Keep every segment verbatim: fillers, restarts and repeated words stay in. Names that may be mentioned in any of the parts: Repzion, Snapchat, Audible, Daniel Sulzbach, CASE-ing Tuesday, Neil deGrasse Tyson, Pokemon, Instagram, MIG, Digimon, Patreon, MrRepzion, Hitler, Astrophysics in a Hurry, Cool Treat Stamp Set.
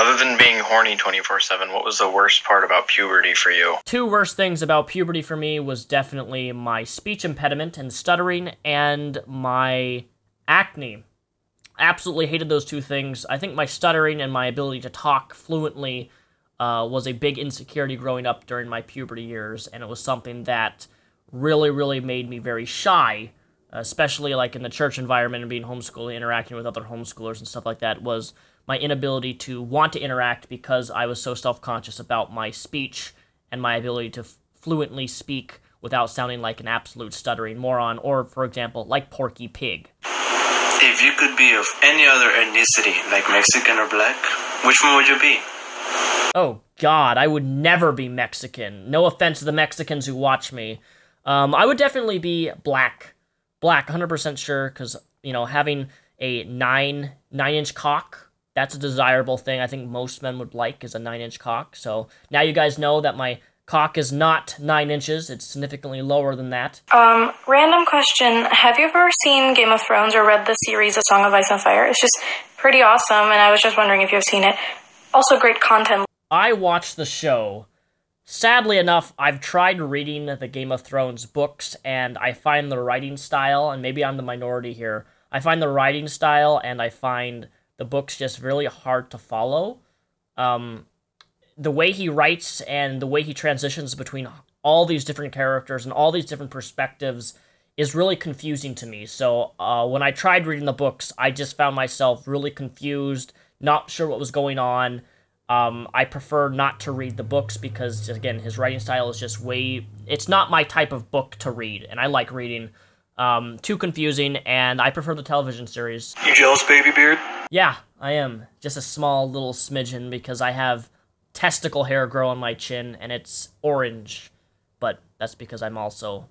Other than being horny twenty-four seven, what was the worst part about puberty for you? Two worst things about puberty for me was definitely my speech impediment and stuttering and my acne. Absolutely hated those two things. I think my stuttering and my ability to talk fluently uh, was a big insecurity growing up during my puberty years, and it was something that really, really made me very shy, especially like in the church environment and being homeschooled, interacting with other homeschoolers and stuff like that, was my inability to want to interact because I was so self-conscious about my speech and my ability to fluently speak without sounding like an absolute stuttering moron or, for example, like Porky Pig. If you could be of any other ethnicity, like Mexican or black, which one would you be? Oh, God, I would never be Mexican. No offense to the Mexicans who watch me. Um, I would definitely be black. Black, one hundred percent sure, because, you know, having a nine, nine-inch cock, that's a desirable thing I think most men would like, is a nine-inch cock. So now you guys know that my cock is not nine inches. It's significantly lower than that. Um, random question. Have you ever seen Game of Thrones or read the series A Song of Ice and Fire? It's just pretty awesome, and I was just wondering if you've seen it. Also great content. I watched the show. Sadly enough, I've tried reading the Game of Thrones books, and I find the writing style, and maybe I'm the minority here, I find the writing style, and I find the books just really hard to follow. Um, the way he writes and the way he transitions between all these different characters and all these different perspectives is really confusing to me. So uh, when I tried reading the books, I just found myself really confused, not sure what was going on. Um, I prefer not to read the books because, again, his writing style is just way... It's not my type of book to read, and I like reading. Um, too confusing, and I prefer the television series. You jealous, baby beard? Yeah, I am. Just a small little smidgen because I have testicle hair grow on my chin, and it's orange. But that's because I'm also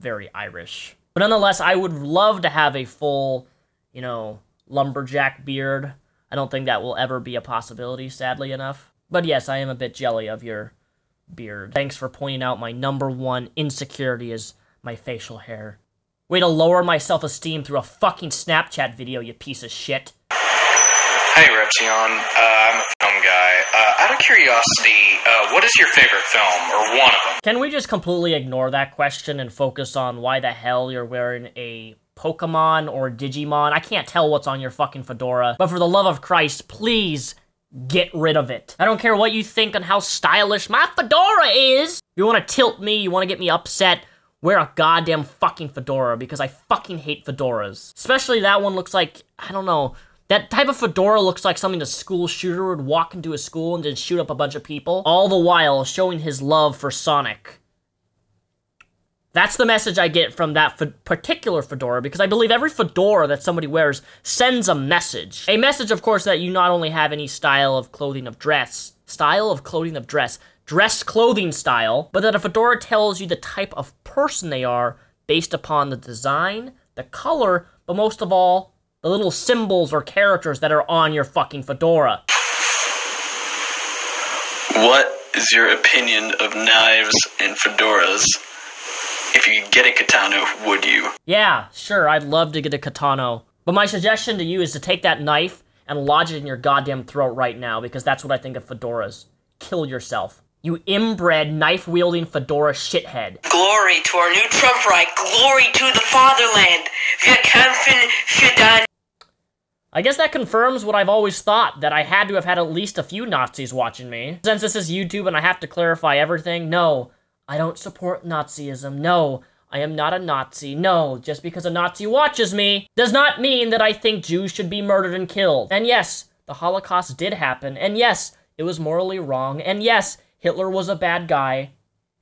very Irish. But nonetheless, I would love to have a full, you know, lumberjack beard. I don't think that will ever be a possibility, sadly enough. But yes, I am a bit jelly of your beard. Thanks for pointing out my number one insecurity is my facial hair. Way to lower my self-esteem through a fucking Snapchat video, you piece of shit. Hey, Repzion. Uh, I'm a film guy. Uh, out of curiosity, uh, what is your favorite film, or one of them? Can we just completely ignore that question and focus on why the hell you're wearing a Pokemon or Digimon? I can't tell what's on your fucking fedora, but for the love of Christ, please get rid of it. I don't care what you think on how stylish my fedora is. If you want to tilt me, you want to get me upset, wear a goddamn fucking fedora, because I fucking hate fedoras. Especially that one looks like, I don't know, that type of fedora looks like something a school shooter would walk into a school and just shoot up a bunch of people, all the while showing his love for Sonic. That's the message I get from that fe- particular fedora, because I believe every fedora that somebody wears sends a message. A message, of course, that you not only have any style of clothing of dress, style of clothing of dress, dress clothing style, but that a fedora tells you the type of person they are based upon the design, the color, but most of all, the little symbols or characters that are on your fucking fedora. What is your opinion of knives and fedoras? If you could get a katana, would you? Yeah, sure, I'd love to get a katana. But my suggestion to you is to take that knife and lodge it in your goddamn throat right now, because that's what I think of fedoras. Kill yourself. You inbred, knife-wielding fedora shithead. Glory to our new Trump right. Glory to the fatherland. Wir kämpfen für dein... I guess that confirms what I've always thought, that I had to have had at least a few Nazis watching me. Since this is YouTube and I have to clarify everything, no. I don't support Nazism. No, I am not a Nazi. No, just because a Nazi watches me does not mean that I think Jews should be murdered and killed. And yes, the Holocaust did happen. And yes, it was morally wrong. And yes, Hitler was a bad guy.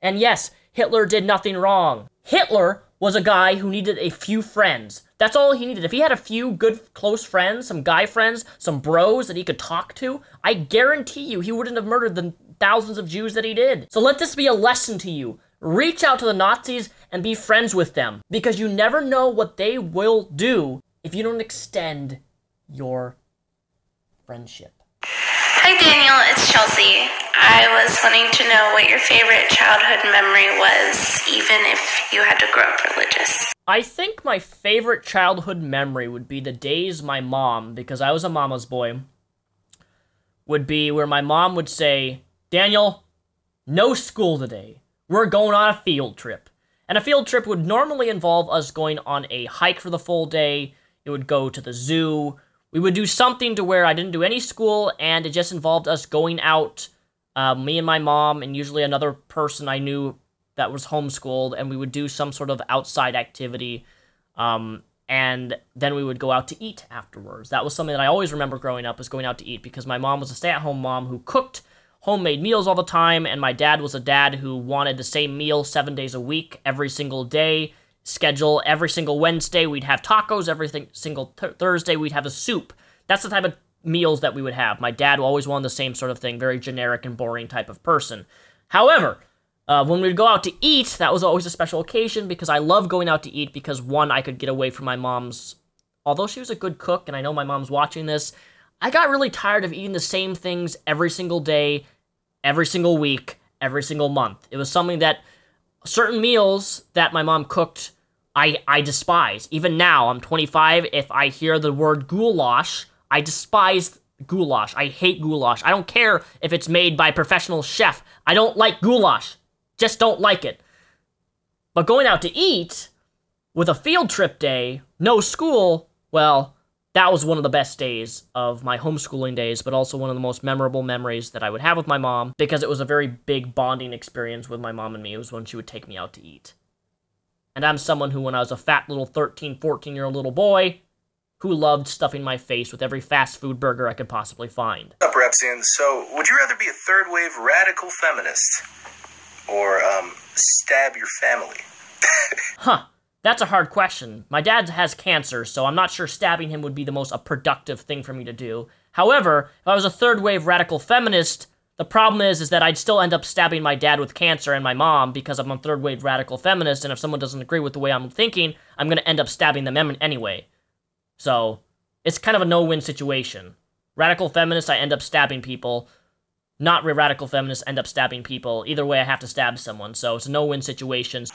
And yes, Hitler did nothing wrong. Hitler was a guy who needed a few friends. That's all he needed. If he had a few good, close friends, some guy friends, some bros that he could talk to, I guarantee you he wouldn't have murdered the thousands of Jews that he did. So let this be a lesson to you. Reach out to the Nazis and be friends with them, because you never know what they will do if you don't extend your friendship. Hi Daniel, it's Chelsea. I was wanting to know what your favorite childhood memory was, even if you had to grow up religious. I think my favorite childhood memory would be the days my mom, because I was a mama's boy, would be where my mom would say, Daniel, no school today. We're going on a field trip. And a field trip would normally involve us going on a hike for the full day. It would go to the zoo. We would do something to where I didn't do any school, and it just involved us going out, uh, me and my mom, and usually another person I knew that was homeschooled, and we would do some sort of outside activity, um, and then we would go out to eat afterwards. That was something that I always remember growing up, is going out to eat, because my mom was a stay-at-home mom who cooked homemade meals all the time, and my dad was a dad who wanted the same meal seven days a week, every single day, schedule. Every single Wednesday we'd have tacos, every th- single th- Thursday we'd have a soup. That's the type of meals that we would have. My dad always wanted the same sort of thing, very generic and boring type of person. However, uh, when we'd go out to eat, that was always a special occasion because I love going out to eat because, one, I could get away from my mom's, although she was a good cook, and I know my mom's watching this, I got really tired of eating the same things every single day, every single week, every single month. It was something that certain meals that my mom cooked, I, I despise. Even now, I'm twenty-five, if I hear the word goulash, I despise goulash. I hate goulash. I don't care if it's made by a professional chef. I don't like goulash. Just don't like it. But going out to eat with a field trip day, no school, well, that was one of the best days of my homeschooling days, but also one of the most memorable memories that I would have with my mom because it was a very big bonding experience with my mom and me. It was when she would take me out to eat. And I'm someone who, when I was a fat little thirteen, fourteen-year-old little boy, who loved stuffing my face with every fast food burger I could possibly find. What's up, Repzion? So, would you rather be a third-wave radical feminist or um, stab your family? Huh. That's a hard question. My dad has cancer, so I'm not sure stabbing him would be the most a productive thing for me to do. However, if I was a third-wave radical feminist, the problem is, is that I'd still end up stabbing my dad with cancer and my mom because I'm a third-wave radical feminist, and if someone doesn't agree with the way I'm thinking, I'm going to end up stabbing them anyway. So, it's kind of a no-win situation. Radical feminist, I end up stabbing people. Not radical feminists end up stabbing people. Either way, I have to stab someone, so it's a no-win situation.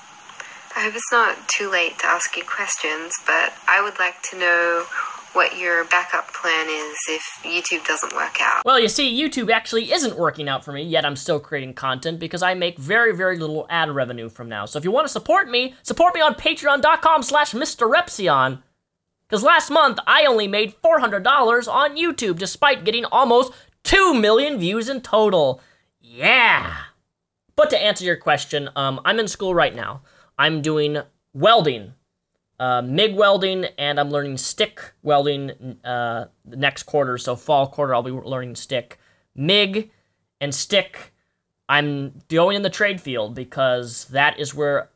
I hope it's not too late to ask you questions, but I would like to know what your backup plan is if YouTube doesn't work out. Well, you see, YouTube actually isn't working out for me, yet I'm still creating content because I make very, very little ad revenue from now. So if you want to support me, support me on patreon.com slash MrRepzion. Because last month, I only made four hundred dollars on YouTube, despite getting almost two million views in total. Yeah! But to answer your question, um, I'm in school right now. I'm doing welding. Uh, M I G welding, and I'm learning stick welding uh, the next quarter, so fall quarter I'll be learning stick. M I G and stick, I'm going in the trade field because that is where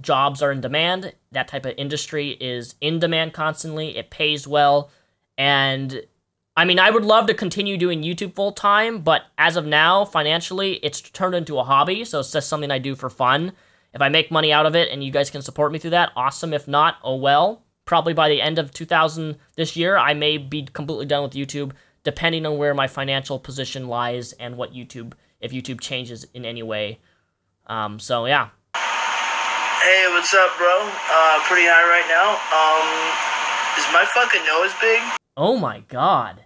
jobs are in demand. That type of industry is in demand constantly. It pays well, and I mean, I would love to continue doing YouTube full-time, but as of now, financially, it's turned into a hobby, so it's just something I do for fun. If I make money out of it and you guys can support me through that, awesome. If not, oh well. Probably by the end of two thousand this year, I may be completely done with YouTube, depending on where my financial position lies and what YouTube, if YouTube changes in any way. Um, so, yeah. Hey, what's up, bro? Uh, pretty high right now. Um, is my fucking nose big? Oh my god.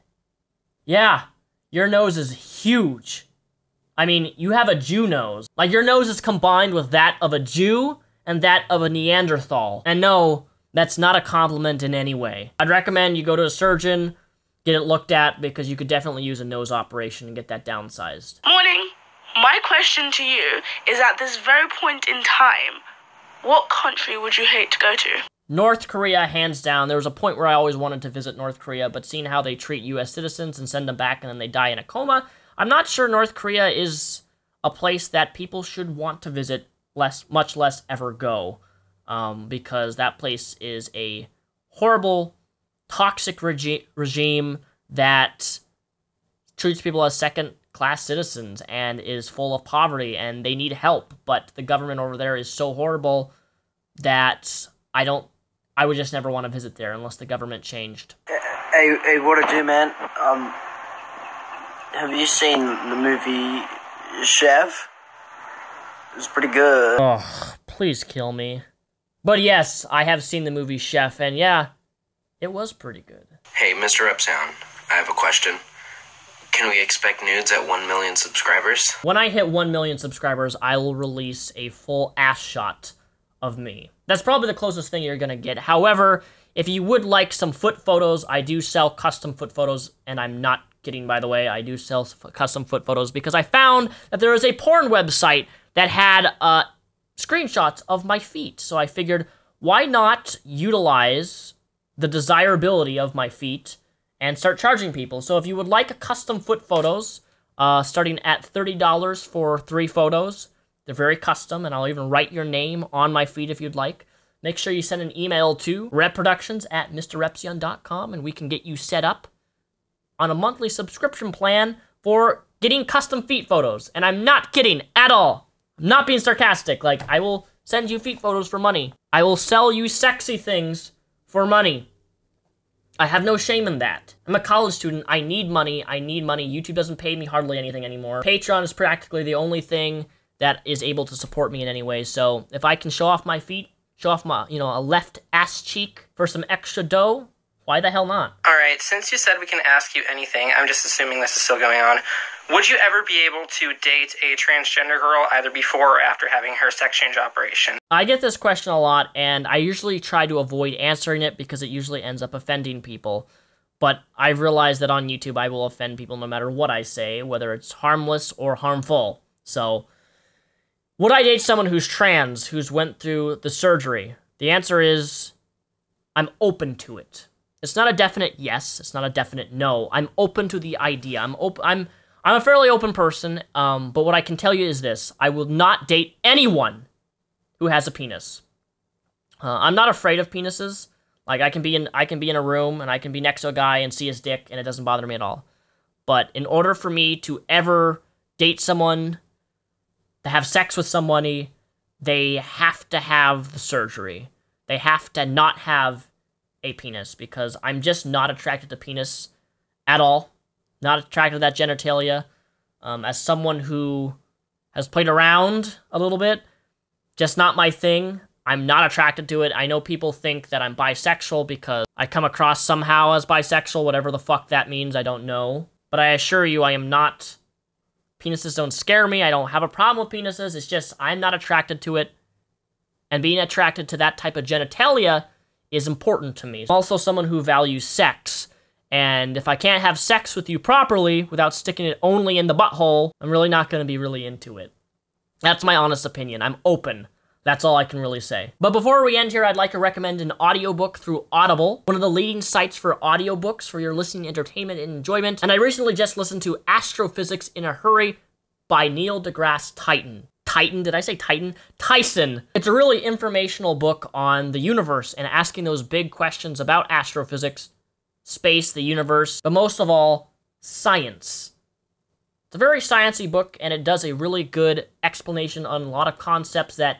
Yeah, your nose is huge. I mean, you have a Jew nose. Like, your nose is combined with that of a Jew and that of a Neanderthal. And no, that's not a compliment in any way. I'd recommend you go to a surgeon, get it looked at, because you could definitely use a nose operation and get that downsized. Morning. My question to you is, at this very point in time, what country would you hate to go to? North Korea, hands down. There was a point where I always wanted to visit North Korea, but seeing how they treat U S citizens and send them back and then they die in a coma, I'm not sure North Korea is a place that people should want to visit, less, much less ever go, um, because that place is a horrible, toxic regi- regime that treats people as second-class citizens and is full of poverty, and they need help, but the government over there is so horrible that I don't, I would just never want to visit there unless the government changed. Hey, hey, what to do, man? Um... Have you seen the movie Chef? It's pretty good. Oh, please kill me. But yes, I have seen the movie Chef, and yeah, it was pretty good. Hey, Mister Repzion, I have a question. Can we expect nudes at one million subscribers? When I hit one million subscribers, I will release a full ass shot of me. That's probably the closest thing you're gonna get. However, if you would like some foot photos, I do sell custom foot photos, and I'm not kidding, by the way. I do sell custom foot photos because I found that there is a porn website that had uh, screenshots of my feet. So I figured, why not utilize the desirability of my feet and start charging people? So if you would like a custom foot photos, uh, starting at thirty dollars for three photos, they're very custom, and I'll even write your name on my feet if you'd like. Make sure you send an email to reproductions at mr repzion dot com, and we can get you set up on a monthly subscription plan for getting custom feet photos. And I'm not kidding at all. I'm not being sarcastic. Like, I will send you feet photos for money. I will sell you sexy things for money. I have no shame in that. I'm a college student. I need money. I need money. YouTube doesn't pay me hardly anything anymore. Patreon is practically the only thing that is able to support me in any way. So if I can show off my feet, show off my, you know, a left ass cheek for some extra dough, why the hell not? All right, since you said we can ask you anything, I'm just assuming this is still going on. Would you ever be able to date a transgender girl either before or after having her sex change operation? I get this question a lot, and I usually try to avoid answering it because it usually ends up offending people. But I've realized that on YouTube, I will offend people no matter what I say, whether it's harmless or harmful. So, would I date someone who's trans, who's went through the surgery? The answer is, I'm open to it. It's not a definite yes. It's not a definite no. I'm open to the idea. I'm open. I'm I'm a fairly open person. Um, but what I can tell you is this: I will not date anyone who has a penis. Uh, I'm not afraid of penises. Like I can be in I can be in a room and I can be next to a guy and see his dick and it doesn't bother me at all. But in order for me to ever date someone, to have sex with somebody, they have to have the surgery. They have to not have a penis, because I'm just not attracted to penis at all. Not attracted to that genitalia. Um, as someone who has played around a little bit, just not my thing. I'm not attracted to it. I know people think that I'm bisexual because I come across somehow as bisexual, whatever the fuck that means, I don't know. But I assure you, I am not. Penises don't scare me. I don't have a problem with penises. It's just I'm not attracted to it. And being attracted to that type of genitalia is important to me. I'm also someone who values sex. And if I can't have sex with you properly without sticking it only in the butthole, I'm really not going to be really into it. That's my honest opinion. I'm open. That's all I can really say. But before we end here, I'd like to recommend an audiobook through Audible, one of the leading sites for audiobooks for your listening entertainment and enjoyment. And I recently just listened to Astrophysics in a Hurry by Neil deGrasse Tyson. Titan, did I say Titan? Tyson. It's a really informational book on the universe and asking those big questions about astrophysics, space, the universe, but most of all, science. It's a very sciencey book, and it does a really good explanation on a lot of concepts that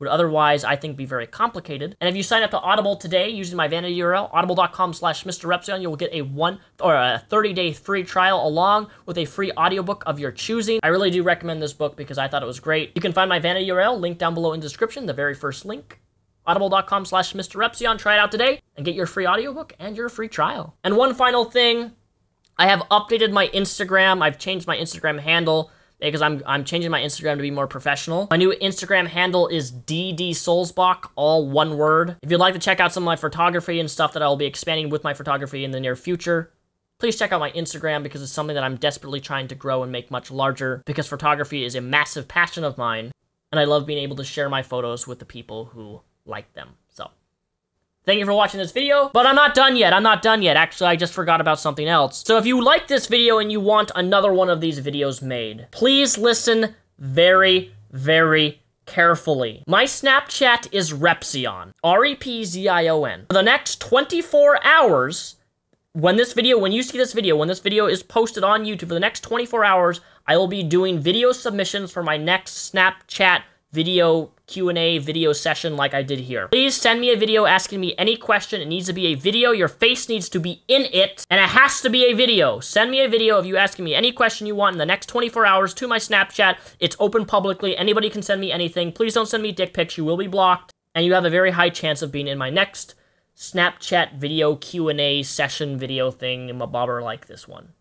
would otherwise, I think, be very complicated. And if you sign up to Audible today using my vanity U R L, audible dot com slash mr repzion, you will get a one or a thirty day free trial along with a free audiobook of your choosing. I really do recommend this book because I thought it was great. You can find my vanity U R L linked down below in the description, the very first link. audible dot com slash mr repzion. Try it out today and get your free audiobook and your free trial. And one final thing, I have updated my Instagram. I've changed my Instagram handle, because I'm, I'm changing my Instagram to be more professional. My new Instagram handle is D D Sulzbach, all one word. If you'd like to check out some of my photography and stuff that I'll be expanding with my photography in the near future, please check out my Instagram, because it's something that I'm desperately trying to grow and make much larger, because photography is a massive passion of mine, and I love being able to share my photos with the people who like them. So, thank you for watching this video, but I'm not done yet. I'm not done yet. Actually, I just forgot about something else. So if you like this video and you want another one of these videos made, please listen very, very carefully. My Snapchat is Repzion, R E P Z I O N. For the next twenty-four hours, when this video, when you see this video, when this video is posted on YouTube, for the next twenty-four hours, I will be doing video submissions for my next Snapchat video Q and A video session like I did here. Please send me a video asking me any question. It needs to be a video. Your face needs to be in it, and it has to be a video. Send me a video of you asking me any question you want in the next twenty-four hours to my Snapchat. It's open publicly. Anybody can send me anything. Please don't send me dick pics. You will be blocked, and you have a very high chance of being in my next Snapchat video Q and A session video thing in my bobber like this one.